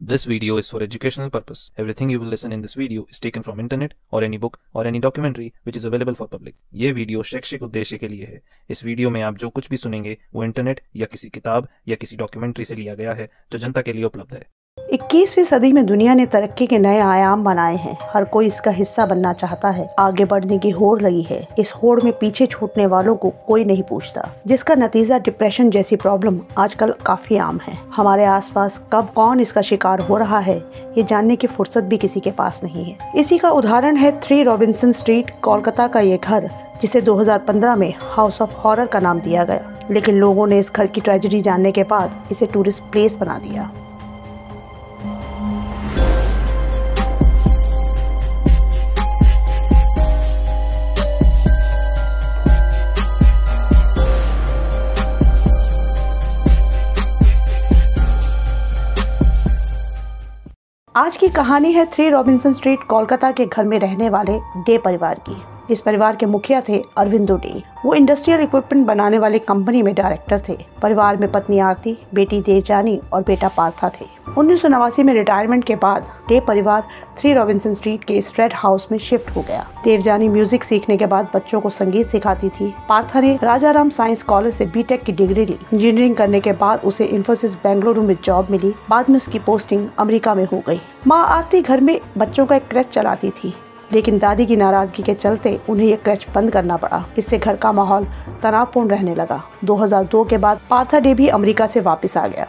This video is for educational purpose. Everything you will listen in this video is taken from internet or any book or any documentary which is available for public. ये video शैक्षिक उद्देश्य के लिए है. इस video में आप जो कुछ भी सुनेंगे वो इंटरनेट या किसी किताब या किसी डॉक्यूमेंट्री से लिया गया है जो जनता के लिए उपलब्ध है. 21वीं सदी में दुनिया ने तरक्की के नए आयाम बनाए हैं. हर कोई इसका हिस्सा बनना चाहता है. आगे बढ़ने की होड़ लगी है. इस होड़ में पीछे छूटने वालों को कोई नहीं पूछता, जिसका नतीजा डिप्रेशन जैसी प्रॉब्लम आजकल काफी आम है. हमारे आसपास कब कौन इसका शिकार हो रहा है ये जानने की फुर्सत भी किसी के पास नहीं है. इसी का उदाहरण है 3 रॉबिन्सन स्ट्रीट कोलकाता का ये घर, जिसे 2015 में हाउस ऑफ हॉरर का नाम दिया गया. लेकिन लोगों ने इस घर की ट्रेजेडी जानने के बाद इसे टूरिस्ट प्लेस बना दिया. आज की कहानी है 3 रॉबिन्सन स्ट्रीट कोलकाता के घर में रहने वाले डे परिवार की. इस परिवार के मुखिया थे अरविंदो डे. वो इंडस्ट्रियल इक्विपमेंट बनाने वाले कंपनी में डायरेक्टर थे. परिवार में पत्नी आरती, बेटी देवजानी और बेटा पार्था थे. 1989 में रिटायरमेंट के बाद डे परिवार 3 रॉबिन्सन स्ट्रीट के इस रेड हाउस में शिफ्ट हो गया. देवजानी म्यूजिक सीखने के बाद बच्चों को संगीत सिखाती थी. पार्था ने राजा राम साइंस कॉलेज से बीटेक की डिग्री ली. इंजीनियरिंग करने के बाद उसे इन्फोसिस बेंगलुरु में जॉब मिली. बाद में उसकी पोस्टिंग अमेरिका में हो गई. माँ आरती घर में बच्चों का एक क्रेच चलाती थी, लेकिन दादी की नाराजगी के चलते उन्हें ये क्रेच बंद करना पड़ा. इससे घर का माहौल तनावपूर्ण रहने लगा. 2002 के बाद पार्था डे भी अमेरिका से वापस आ गया.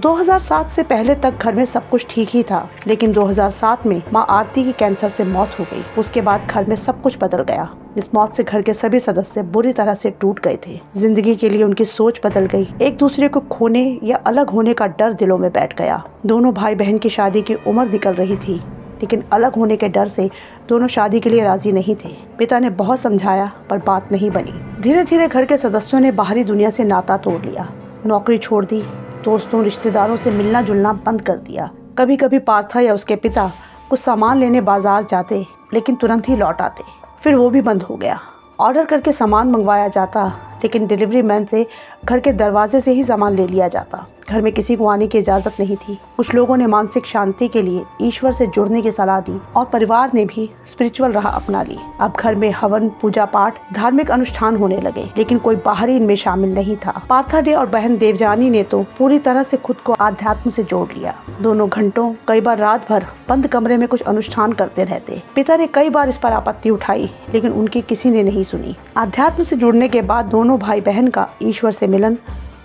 2007 से पहले तक घर में सब कुछ ठीक ही था, लेकिन 2007 में मां आरती की कैंसर से मौत हो गई. उसके बाद घर में सब कुछ बदल गया. इस मौत से घर के सभी सदस्य बुरी तरह से टूट गए थे. जिंदगी के लिए उनकी सोच बदल गई. एक दूसरे को खोने या अलग होने का डर दिलों में बैठ गया. दोनों भाई बहन की शादी की उम्र निकल रही थी, लेकिन अलग होने के डर से दोनों शादी के लिए राजी नहीं थे. पिता ने बहुत समझाया पर बात नहीं बनी. धीरे धीरे घर के सदस्यों ने बाहरी दुनिया से नाता तोड़ लिया. नौकरी छोड़ दी. दोस्तों रिश्तेदारों से मिलना जुलना बंद कर दिया. कभी कभी पार्था या उसके पिता कुछ सामान लेने बाजार जाते, लेकिन तुरंत ही लौट आते. फिर वो भी बंद हो गया. ऑर्डर करके सामान मंगवाया जाता, लेकिन डिलीवरी मैन से घर के दरवाजे से ही सामान ले लिया जाता. घर में किसी को आने की इजाज़त नहीं थी. कुछ लोगों ने मानसिक शांति के लिए ईश्वर से जुड़ने की सलाह दी और परिवार ने भी स्पिरिचुअल राह अपना ली. अब घर में हवन, पूजा पाठ, धार्मिक अनुष्ठान होने लगे, लेकिन कोई बाहरी इनमें शामिल नहीं था. पार्था डे और बहन देवजानी ने तो पूरी तरह से खुद को आध्यात्म से जोड़ लिया. दोनों घंटों, कई बार रात भर बंद कमरे में कुछ अनुष्ठान करते रहते. पिता ने कई बार इस पर आपत्ति उठाई, लेकिन उनकी किसी ने नहीं सुनी. आध्यात्म से जुड़ने के बाद दोनों भाई बहन का ईश्वर से मिलन,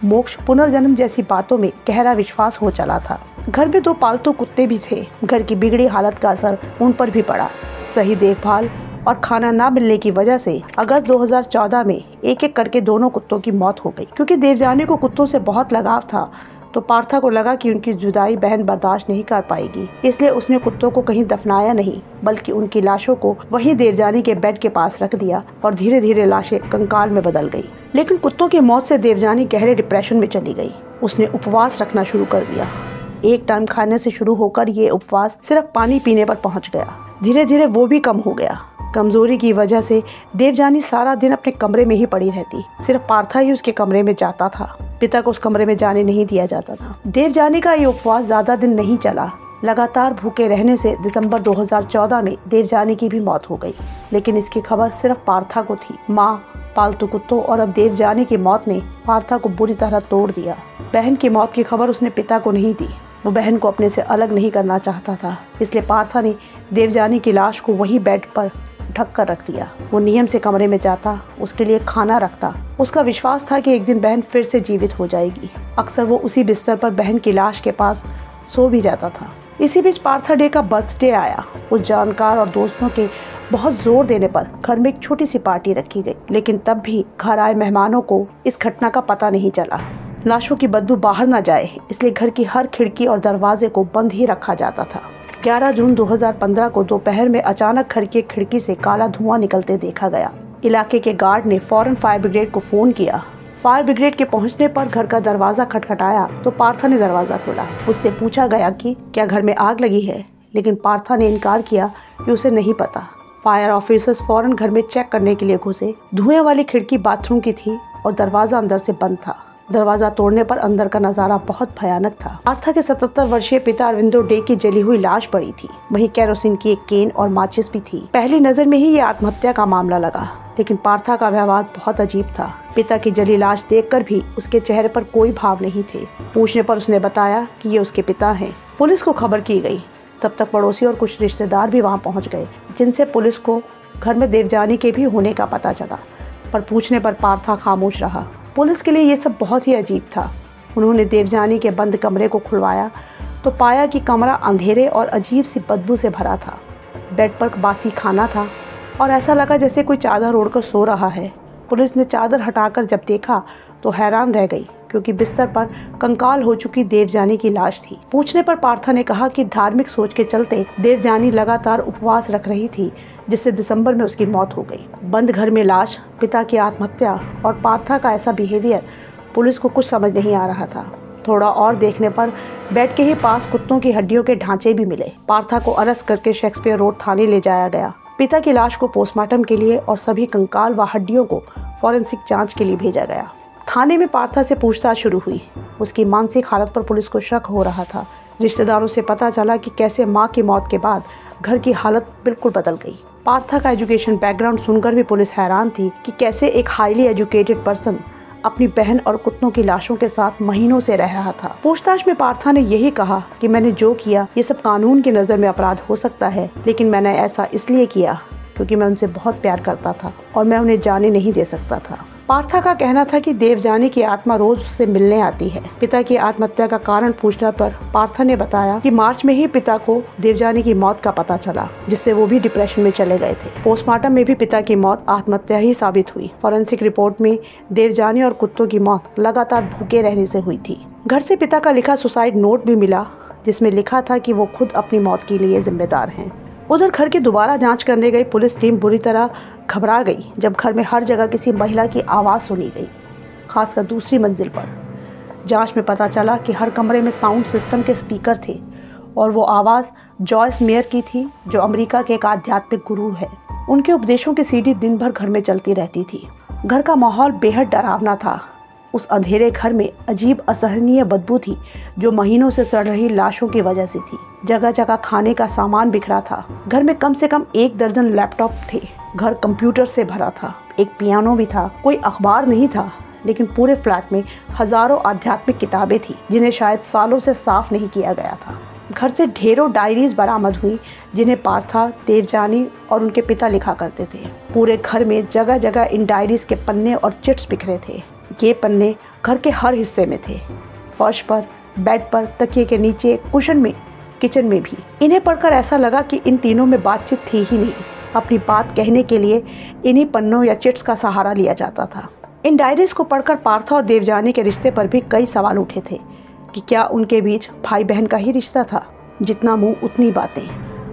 मोक्ष, पुनर्जन्म जैसी बातों में गहरा विश्वास हो चला था. घर में 2 पालतू कुत्ते भी थे. घर की बिगड़ी हालत का असर उन पर भी पड़ा. सही देखभाल और खाना ना मिलने की वजह से अगस्त 2014 में एक एक करके दोनों कुत्तों की मौत हो गई. क्योंकि देवजानी को कुत्तों से बहुत लगाव था, तो पार्था को लगा कि उनकी जुदाई बहन बर्दाश्त नहीं कर पाएगी, इसलिए उसने कुत्तों को कहीं दफनाया नहीं, बल्कि उनकी लाशों को वहीं देवजानी के बेड के पास रख दिया और धीरे धीरे लाशें कंकाल में बदल गई. लेकिन कुत्तों की मौत से देवजानी गहरे डिप्रेशन में चली गई. उसने उपवास रखना शुरू कर दिया. एक टाइम खाने से शुरू होकर ये उपवास सिर्फ पानी पीने पर पहुँच गया. धीरे धीरे वो भी कम हो गया. कमजोरी की वजह से देवजानी सारा दिन अपने कमरे में ही पड़ी रहती. सिर्फ पार्था ही उसके कमरे में जाता था. पिता को उस कमरे में जाने नहीं दिया जाता था. देवजानी का ये उपवास ज्यादा दिन नहीं चला. लगातार भूखे रहने से दिसंबर 2014 में देवजानी की भी मौत हो गई, लेकिन इसकी खबर सिर्फ पार्था को थी. माँ, पालतू कुत्तों और अब देवजानी की मौत ने पार्था को बुरी तरह तोड़ दिया. बहन की मौत की खबर उसने पिता को नहीं दी. वो बहन को अपने से अलग नहीं करना चाहता था, इसलिए पार्था ने देवजानी की लाश को वही बेड पर ढक कर रख दिया. वो नियम से कमरे में जाता, उसके लिए खाना रखता. उसका विश्वास था कि एक दिन बहन फिर से जीवित हो जाएगी. अक्सर वो उसी बिस्तर पर बहन की लाश के पास सो भी जाता था. इसी बीच पार्था डे का बर्थडे आया. उस जानकार और दोस्तों के बहुत जोर देने पर घर में एक छोटी सी पार्टी रखी गई, लेकिन तब भी घर आए मेहमानों को इस घटना का पता नहीं चला. लाशों की बदबू बाहर न जाए, इसलिए घर की हर खिड़की और दरवाजे को बंद ही रखा जाता था. 11 जून 2015 को दोपहर में अचानक घर की खिड़की से काला धुआं निकलते देखा गया. इलाके के गार्ड ने फौरन फायर ब्रिगेड को फोन किया. फायर ब्रिगेड के पहुंचने पर घर का दरवाजा खटखटाया तो पार्था ने दरवाजा खोला. उससे पूछा गया कि क्या घर में आग लगी है, लेकिन पार्था ने इनकार किया कि उसे नहीं पता. फायर ऑफिसर्स फौरन घर में चेक करने के लिए घुसे. धुएं वाली खिड़की बाथरूम की थी और दरवाजा अंदर से बंद था. दरवाजा तोड़ने पर अंदर का नजारा बहुत भयानक था। पार्था के 77 वर्षीय पिता अरविंदो डे की जली हुई लाश पड़ी थी, वहीं केरोसिन की एक केन और माचिस भी थी। पहली नजर में ही ये आत्महत्या का मामला लगा, लेकिन पार्था का व्यवहार बहुत अजीब था। पिता की जली लाश देखकर भी उसके चेहरे पर कोई भाव नहीं थे। पूछने पर उसने बताया कि ये उसके पिता हैं। पुलिस को खबर की गई। तब तक पड़ोसी और कुछ रिश्तेदार भी वहां पहुंच गए, जिनसे पुलिस को घर में देवजानी के भी होने का पता चला, पर पूछने पर पार्था खामोश रहा। पुलिस के लिए ये सब बहुत ही अजीब था। उन्होंने देवजानी के बंद कमरे को खुलवाया तो पाया कि कमरा अंधेरे और अजीब सी बदबू से भरा था। बेड पर बासी खाना था और ऐसा लगा जैसे कोई चादर ओढ़कर सो रहा है। पुलिस ने चादर हटाकर जब देखा तो हैरान रह गई, क्योंकि बिस्तर पर कंकाल हो चुकी देवजानी की लाश थी। पूछने पर पार्था ने कहा कि धार्मिक सोच के चलते देवजानी लगातार उपवास रख रही थी, जिससे दिसंबर में उसकी मौत हो गई। बंद घर में लाश, पिता की आत्महत्या और पार्था का ऐसा बिहेवियर पुलिस को कुछ समझ नहीं आ रहा था। थोड़ा और देखने पर बेड के ही पास कुत्तों की हड्डियों के ढांचे भी मिले। पार्था को अरेस्ट करके शेक्सपियर रोड थाने ले जाया गया। पिता की लाश को पोस्टमार्टम के लिए और सभी कंकाल व हड्डियों को फॉरेंसिक जांच के लिए भेजा गया। थाने में पार्था से पूछताछ शुरू हुई। उसकी मानसिक हालत पर पुलिस को शक हो रहा था। रिश्तेदारों से पता चला कि कैसे मां की मौत के बाद घर की हालत बिल्कुल बदल गई। पार्था का एजुकेशन बैकग्राउंड सुनकर भी पुलिस हैरान थी कि कैसे एक हाईली एजुकेटेड पर्सन अपनी बहन और कुत्तों की लाशों के साथ महीनों से रह रहा था। पूछताछ में पार्था ने यही कहा कि मैंने जो किया ये सब कानून की नज़र में अपराध हो सकता है, लेकिन मैंने ऐसा इसलिए किया क्योंकि मैं उनसे बहुत प्यार करता था और मैं उन्हें जाने नहीं दे सकता था। पार्था का कहना था कि देवजानी की आत्मा रोज उससे मिलने आती है। पिता की आत्महत्या का कारण पूछने पर पार्था ने बताया कि मार्च में ही पिता को देवजानी की मौत का पता चला, जिससे वो भी डिप्रेशन में चले गए थे। पोस्टमार्टम में भी पिता की मौत आत्महत्या ही साबित हुई। फॉरेंसिक रिपोर्ट में देवजानी और कुत्तों की मौत लगातार भूखे रहने से हुई थी। घर से पिता का लिखा सुसाइड नोट भी मिला, जिसमें लिखा था कि वो खुद अपनी मौत के लिए जिम्मेदार हैं। उधर घर की दोबारा जांच करने गई पुलिस टीम बुरी तरह घबरा गई जब घर में हर जगह किसी महिला की आवाज़ सुनी गई, खासकर दूसरी मंजिल पर। जांच में पता चला कि हर कमरे में साउंड सिस्टम के स्पीकर थे और वो आवाज़ जॉयस मेयर की थी, जो अमेरिका के एक आध्यात्मिक गुरु है। उनके उपदेशों की सीढ़ी दिन भर घर में चलती रहती थी। घर का माहौल बेहद डरावना था। उस अंधेरे घर में अजीब असहनीय बदबू थी, जो महीनों से सड़ रही लाशों की वजह से थी। जगह जगह खाने का सामान बिखरा था। घर में कम से कम 1 दर्जन लैपटॉप थे। घर कंप्यूटर से भरा था। एक पियानो भी था। कोई अखबार नहीं था, लेकिन पूरे फ्लैट में हजारों आध्यात्मिक किताबें थी, जिन्हें शायद सालों से साफ नहीं किया गया था। घर से ढेरों डायरीज बरामद हुई, जिन्हें पार्था, देवजानी और उनके पिता लिखा करते थे। पूरे घर में जगह जगह इन डायरीज के पन्ने और चिट्स बिखरे थे। ये पन्ने घर के हर हिस्से में थे, फर्श पर, बेड पर, तकिए के नीचे, कुशन में, किचन में भी। इन्हें पढ़कर ऐसा लगा कि इन तीनों में बातचीत थी ही नहीं। अपनी बात कहने के लिए इन्हीं पन्नों या चिट्स का सहारा लिया जाता था। इन डायरीज को पढ़कर पार्था और देवजानी के रिश्ते पर भी कई सवाल उठे थे कि क्या उनके बीच भाई बहन का ही रिश्ता था? जितना मुँह उतनी बातें।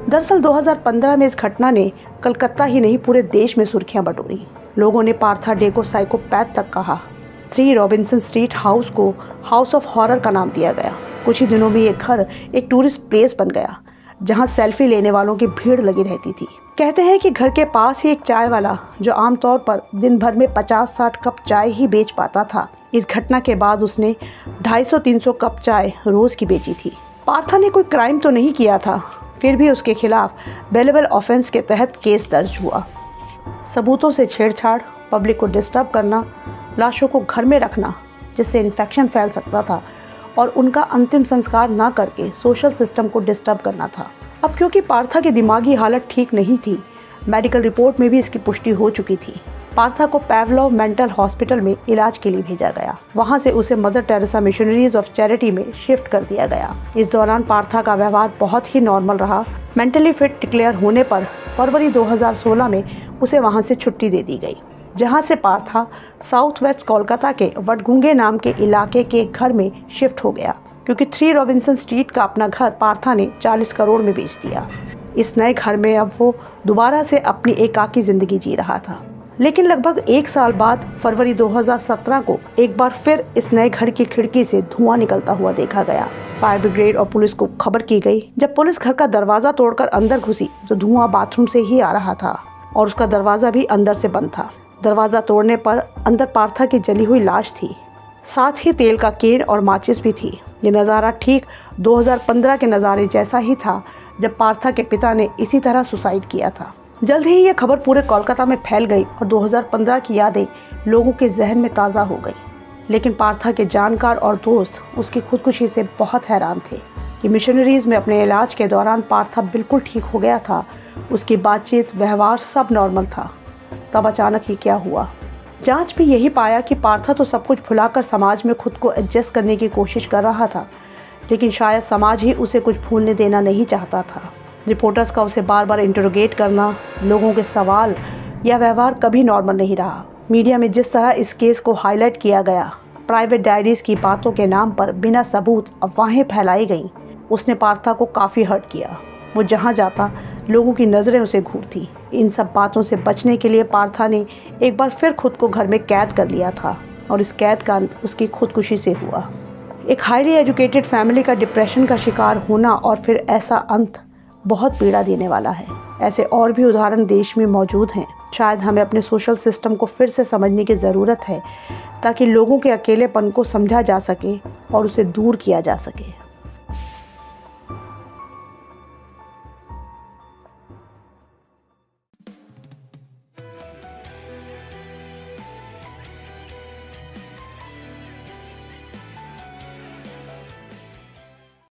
दरअसल 2015 में इस घटना ने कलकत्ता ही नहीं पूरे देश में सुर्खियाँ बटोरी। लोगों ने पार्था डे को साइकोपैथ तक कहा। 3 रॉबिन्सन स्ट्रीट हाउस को हाउस ऑफ हॉरर का नाम दिया गया। कुछ ही दिनों में ये घर एक टूरिस्ट प्लेस बन गया, जहां सेल्फी लेने वालों की भीड़ लगी रहती थी। कहते हैं कि घर के पास ही एक चाय वाला, जो आमतौर पर दिन भर में 50-60 कप चाय ही बेच पाता था, इस घटना के बाद उसने 250-300 कप चाय रोज की बेची थी। पार्था ने कोई क्राइम तो नहीं किया था, फिर भी उसके खिलाफ बेलेबल ऑफेंस के तहत केस दर्ज हुआ। सबूतों से छेड़छाड़, पब्लिक को डिस्टर्ब करना, लाशों को घर में रखना, जिससे इन्फेक्शन फैल सकता था, और उनका अंतिम संस्कार ना करके सोशल सिस्टम को डिस्टर्ब करना था। अब क्योंकि पार्था की दिमागी हालत ठीक नहीं थी, मेडिकल रिपोर्ट में भी इसकी पुष्टि हो चुकी थी। पार्था को पावलोव मेंटल हॉस्पिटल में इलाज के लिए भेजा गया। वहां से उसे mother Teresa missionaries of charity में शिफ्ट कर दिया गया। इस दौरान पार्था का व्यवहार बहुत ही नॉर्मल रहा। मेंटली फिट डिक्लेयर होने पर फरवरी 2016 में उसे वहाँ से छुट्टी दे दी गई, जहां से पार्था साउथ वेस्ट कोलकाता के वडगुंगे नाम के इलाके के घर में शिफ्ट हो गया, क्योंकि 3 रॉबिन्सन स्ट्रीट का अपना घर पार्था ने 40 करोड़ में बेच दिया। इस नए घर में अब वो दोबारा से अपनी एकाकी ज़िंदगी जी रहा था। लेकिन लगभग 1 साल बाद फरवरी 2017 को एक बार फिर इस नए घर की खिड़की से धुआं निकलता हुआ देखा गया। फायर ब्रिगेड और पुलिस को खबर की गई। जब पुलिस घर का दरवाज़ा तोड़कर अंदर घुसी तो धुआं बाथरूम से ही आ रहा था और उसका दरवाज़ा भी अंदर से बंद था। दरवाज़ा तोड़ने पर अंदर पार्था की जली हुई लाश थी। साथ ही तेल का केन और माचिस भी थी। ये नज़ारा ठीक 2015 के नज़ारे जैसा ही था जब पार्था के पिता ने इसी तरह सुसाइड किया था। जल्द ही ये खबर पूरे कोलकाता में फैल गई और 2015 की यादें लोगों के जहन में ताज़ा हो गई। लेकिन पार्था के जानकार और दोस्त उसकी खुदकुशी से बहुत हैरान थे कि मिशनरीज़ में अपने इलाज के दौरान पार्था बिल्कुल ठीक हो गया था। उसकी बातचीत, व्यवहार सब नॉर्मल था। तब अचानक ही क्या हुआ? जांच भी यही पाया कि पार्था तो सब कुछ भुलाकर समाज में खुद को एडजस्ट करने की कोशिश कर रहा था, लेकिन शायद समाज ही उसे कुछ भूलने देना नहीं चाहता था। रिपोर्टर्स का उसे बार बार इंटरोगेट करना, लोगों के सवाल या व्यवहार कभी नॉर्मल नहीं रहा। मीडिया में जिस तरह इस केस को हाईलाइट किया गया, प्राइवेट डायरीज़ की बातों के नाम पर बिना सबूत अफवाहें फैलाई गईं, उसने पार्था को काफ़ी हर्ट किया। वो जहाँ जाता लोगों की नज़रें उसे घूरती। इन सब बातों से बचने के लिए पार्था ने एक बार फिर खुद को घर में कैद कर लिया था और इस कैद का अंत उसकी खुदकुशी से हुआ। एक हाईली एजुकेटेड फैमिली का डिप्रेशन का शिकार होना और फिर ऐसा अंत बहुत पीड़ा देने वाला है। ऐसे और भी उदाहरण देश में मौजूद हैं। शायद हमें अपने सोशल सिस्टम को फिर से समझने की ज़रूरत है ताकि लोगों के अकेलेपन को समझा जा सके और उसे दूर किया जा सके।